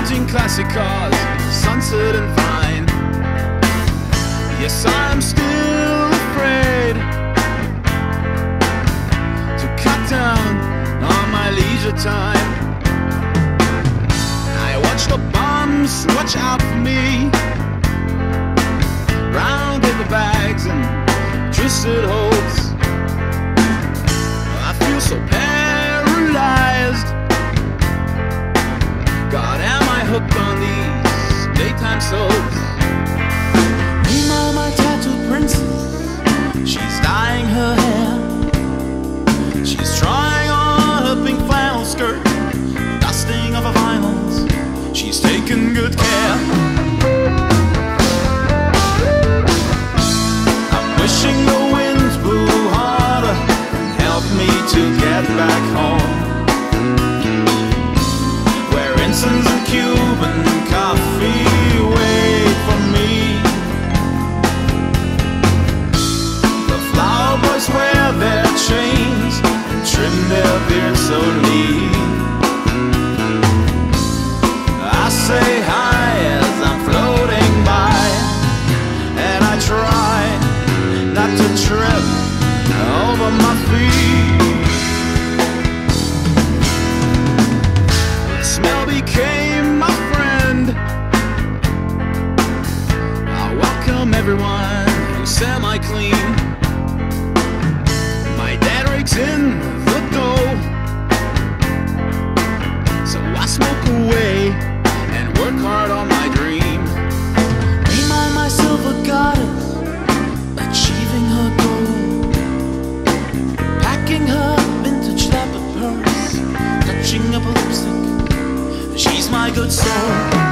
lounging classic cars, Sunset and Vine. Yes, I'm still afraid to cut down on my leisure time. I watch the bums watch out for me, brown paper bags and twisted hopes. I feel so paralyzed. God, am I hooked on these daytime soaps? Meanwhile, my tattooed princess, she's dyeing her hair. She's trying on her pink flannel skirt, dusting of her vinyls. She's taking good care. Everyone who's semi-clean. My dad rakes in the dough, so I smoke away and work hard on my dream. Meanwhile, my silver goddess, achieving her goal, packing her vintage leather purse, touching up her lipstick. She's my good soul.